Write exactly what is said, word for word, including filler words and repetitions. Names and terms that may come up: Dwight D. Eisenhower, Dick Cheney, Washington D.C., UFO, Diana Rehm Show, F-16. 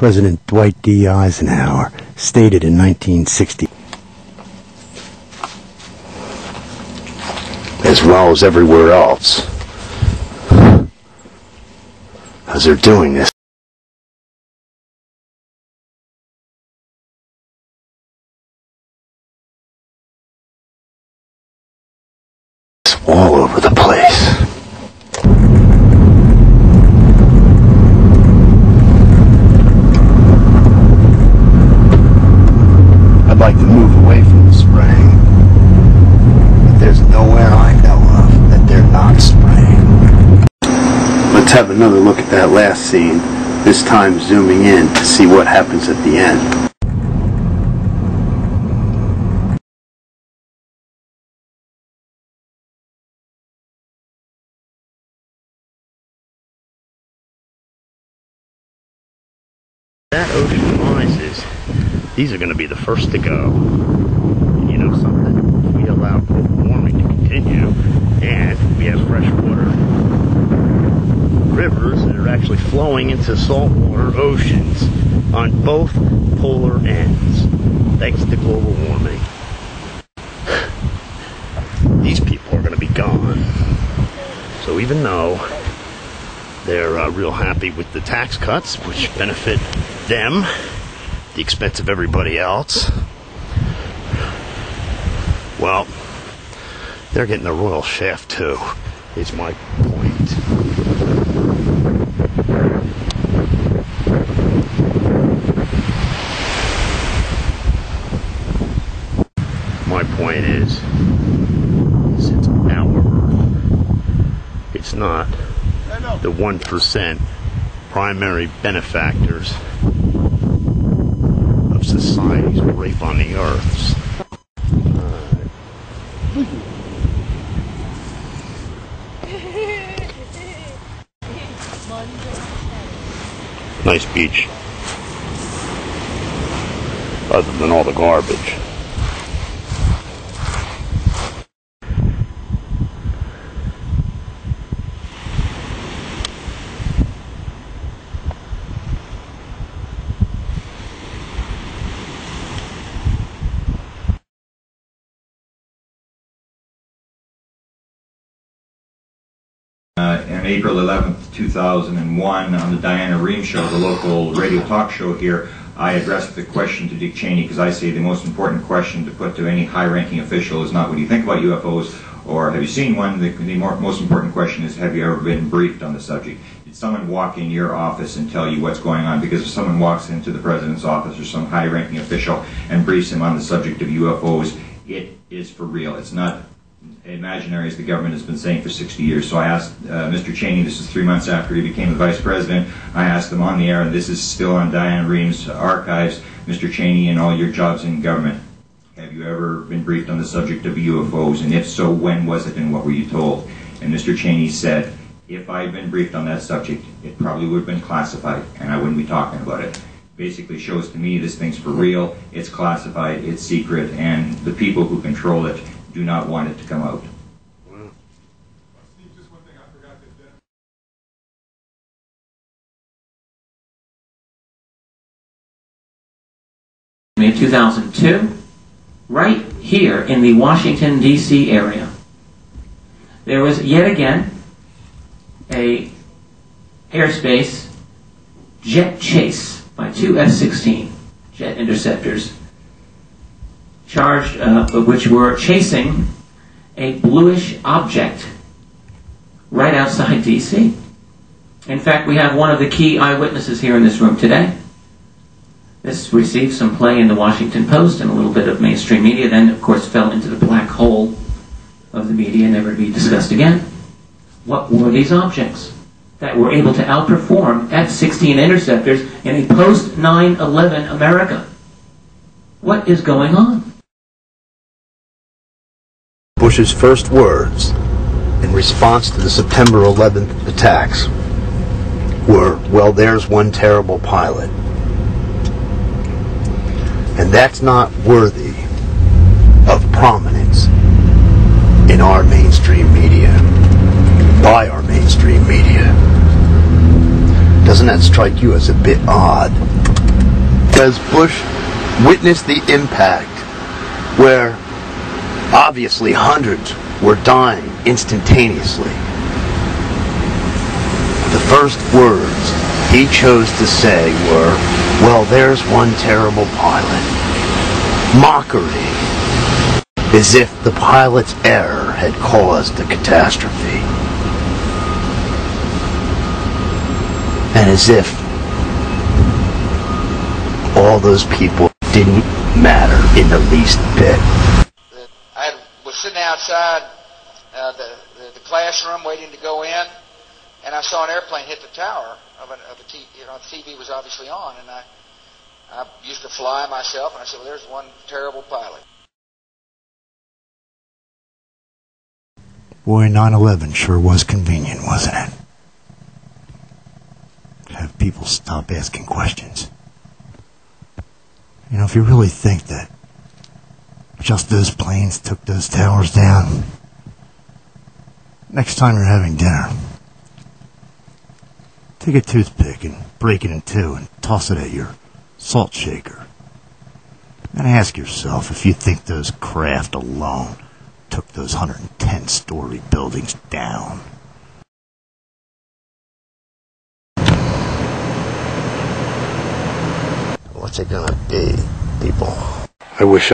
President Dwight D. Eisenhower stated in nineteen sixty. As well as everywhere else, as they're doing this. All over the place. I'd like to move away from the spraying, but there's nowhere I know of that they're not spraying. Let's have another look at that last scene, this time zooming in to see what happens at the end. That ocean rises, these are going to be the first to go. You know something? If we allow global warming to continue and we have freshwater rivers that are actually flowing into saltwater oceans on both polar ends, thanks to global warming, these people are going to be gone. So even though they're uh, real happy with the tax cuts, which benefit them at the expense of everybody else, well, they're getting a royal shaft too, is my point. My point is, since our Earth, it's not the one percent primary benefactors of society's rape on the earths. Uh, nice beach. Other than all the garbage. Uh, on April eleventh, two thousand one, on the Diana Rehm Show, the local radio talk show here, I addressed the question to Dick Cheney, because I say the most important question to put to any high-ranking official is not what do you think about U F Os or have you seen one. The, the more, most important question is, have you ever been briefed on the subject? Did someone walk in your office and tell you what's going on? Because if someone walks into the president's office or some high-ranking official and briefs him on the subject of U F Os, it is for real. It's not imaginary, as the government has been saying for sixty years. So I asked uh, Mister Cheney, this is three months after he became the vice president, I asked him on the air, and this is still on Diana Rehm's archives, Mister Cheney, and all your jobs in government, have you ever been briefed on the subject of U F Os, and if so, when was it and what were you told? And Mister Cheney said, if I had been briefed on that subject, it probably would have been classified and I wouldn't be talking about it. Basically shows to me this thing's for real, it's classified, it's secret, and the people who control it do not want it to come out. Wow. May two thousand two, right here in the Washington, D C area, there was yet again a airspace jet chase by two F sixteen jet interceptors, charged, uh, which were chasing a bluish object right outside D C. In fact, we have one of the key eyewitnesses here in this room today. This received some play in the Washington Post and a little bit of mainstream media, then of course fell into the black hole of the media, never to be discussed again. What were these objects that were able to outperform F sixteen interceptors in a post nine eleven America? What is going on? Bush's first words in response to the September eleventh attacks were, well, there's one terrible pilot. And that's not worthy of prominence in our mainstream media, by our mainstream media. Doesn't that strike you as a bit odd? because Bush witnessed the impact where obviously hundreds were dying instantaneously. The first words he chose to say were, "Well, there's one terrible pilot." Mockery, as if the pilot's error had caused the catastrophe. And as if all those people didn't matter in the least bit. I was sitting outside uh, the, the, the classroom waiting to go in, and I saw an airplane hit the tower of, an, of a T V. You know, the T V was obviously on, and I, I used to fly myself, and I said, "Well, there's one terrible pilot." Boy, nine eleven sure was convenient, wasn't it? Have people stop asking questions. You know, if you really think that just those planes took those towers down, next time you're having dinner, take a toothpick and break it in two and toss it at your salt shaker. And ask yourself if you think those craft alone took those one hundred ten story buildings down. What's it gonna be, people? I wish